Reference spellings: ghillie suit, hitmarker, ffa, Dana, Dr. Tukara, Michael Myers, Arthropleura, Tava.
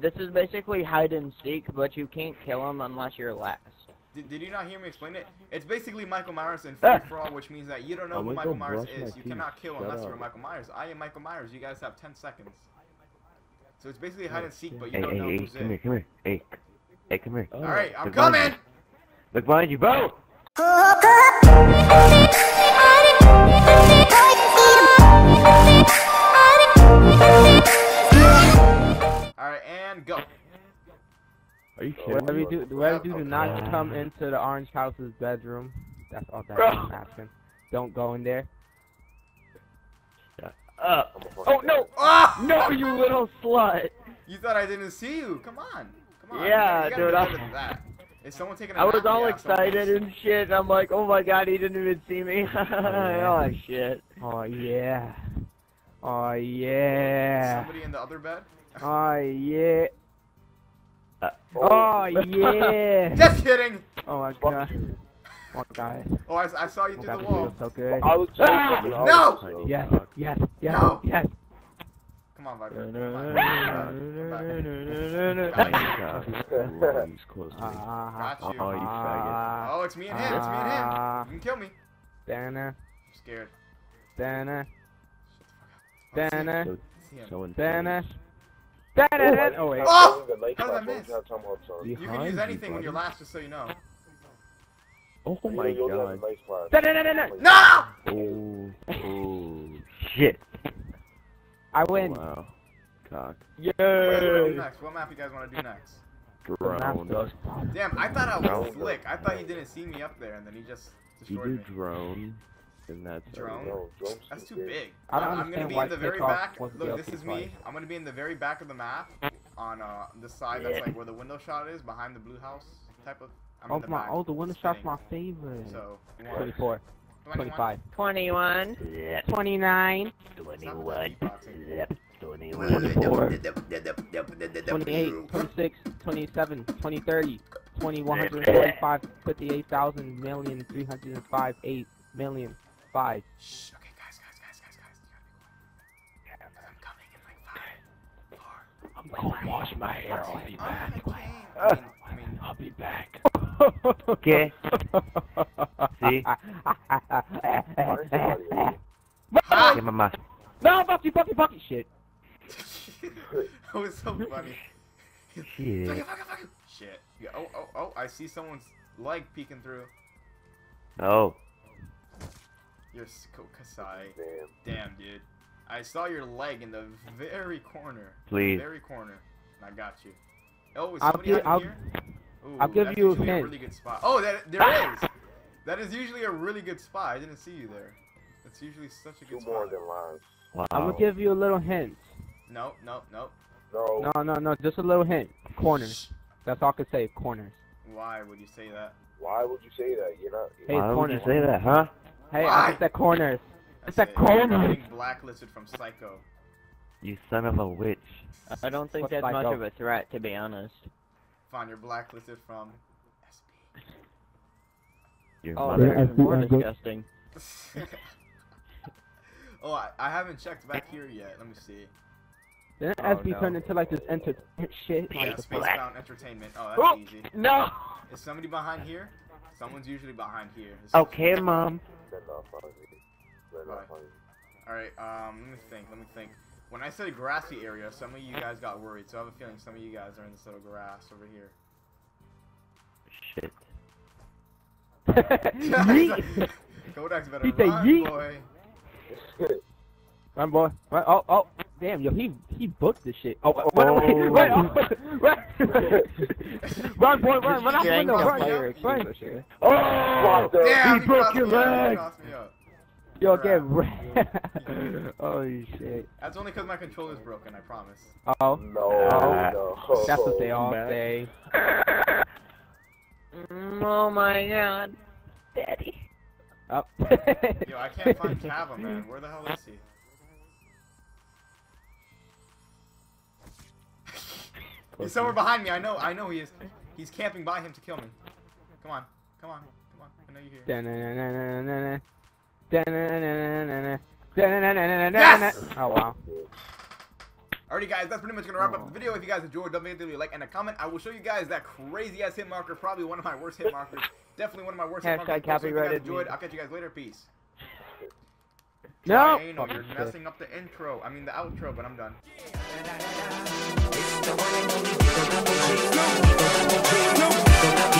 This is basically hide and seek, but you can't kill him unless you're last. Did you not hear me explain it? It's basically Michael Myers and free for all, which means that you don't know who Michael Myers is. You cannot kill unless you're Michael Myers. I am Michael Myers. You guys have 10 seconds. So it's basically hide and seek, but you don't know who's in. Hey, come here. Hey, come here. All right, I'm coming. Look behind you, Bo. Alright, and go. Are you kidding? Whatever you do, do not come into the orange house's bedroom. That's all that I'm asking. Don't go in there. Oh no! Ah! No, you little slut! You thought I didn't see you? Come on! Come on! Yeah, dude. Is someone taking a nap? I was all excited and shit. I'm like, oh my god, he didn't even see me. Oh shit. Oh yeah. Oh yeah. Somebody in the other bed? Oh yeah. Oh yeah. Just kidding. Oh my god. Oh guys. Oh, I saw you through the wall. So good. No. Yes. Yes. Yes. No. Yes. Come on, Viper. He's close to me. Got you. Oh, you faggot. Oh, it's me and him. It's me and him. You can kill me. Dana. I'm scared. Dana. Dana. Dana. Oh, wait. Oh! How did I miss? You can use anything when you're last, just so you know. Oh my god. No! Oh, shit. I win. Wow. Cock. Yay! What map you guys want to do next? Drone. Damn, I thought I was slick. I thought he didn't see me up there, and then he just destroyed me. You do drone. Drone? That's too big. I'm gonna be in the very back. Look, this is me. I'm gonna be in the very back of the map, on the side that's like where the window shot is, behind the blue house type of. Oh, the window shot's my favorite. So 24, 25, 21, 29, 21, 24, 28, 26, 27, 2030, 2145, 58,000,000, 305, 8 million. 5. Shh, okay, guys. You gotta be quiet. I'm coming in like 5, 4. I'm going to wash my hair. I'll be back. I'll be back. Okay. See? Okay, mama. No, Bucky. Shit. That was so funny. Shit. Shit. Yeah, oh, I see someone's leg peeking through. Oh. You're Kasai. Damn, dude. I saw your leg in the very corner. Please. The very corner. And I got you. Oh, is somebody out here? Ooh, I'll give you a hint. Really good spot. Oh, there is. That is usually a really good spot. I didn't see you there. That's usually such a good spot. More than lines. Wow. I'm gonna give you a little hint. No. Just a little hint. Corners. Shh. That's all I could say. Corners. Why would you say that? You're not. Why would you say that, huh? Hey, it's the corners. It's the corners. Being blacklisted from Psycho. You son of a witch. I don't think that's much of a threat, to be honest. Fine, you're blacklisted from SB. Oh, that's more disgusting. Oh, I haven't checked back here yet. Let me see. Didn't SB turn into like this entertainment shit? Yeah, Spacebound Entertainment. Oh, that's easy. No. Is somebody behind here? Someone's usually behind here. Okay, mom. Alright, let me think. When I said grassy area, some of you guys got worried, so I have a feeling some of you guys are in this little grass over here. Shit. Yeet! Kodak's better run, boy. Run, boy. Oh, damn, yo, he booked this shit. Run out the window, run. Oh, damn, he broke your leg! Yo, get wrecked. Holy shit. That's only because my controller's broken, I promise. Oh. No. That's what they all say. Oh my god. Daddy. Oh. Yo, I can't find Tava, man. Where the hell is he? He's somewhere behind me. I know he is. He's camping by him to kill me. Come on. I know you're here. Yes! Oh wow. Alrighty guys, that's pretty much gonna wrap up the video. If you guys enjoyed, don't forget to leave a like and a comment. I will show you guys that crazy ass hit marker, probably one of my worst hit markers. Definitely one of my worst hit markers. So if you guys enjoyed, I'll catch you guys later. Peace. No, you're messing up the intro. I mean the outro, but I'm done. It's the one and only.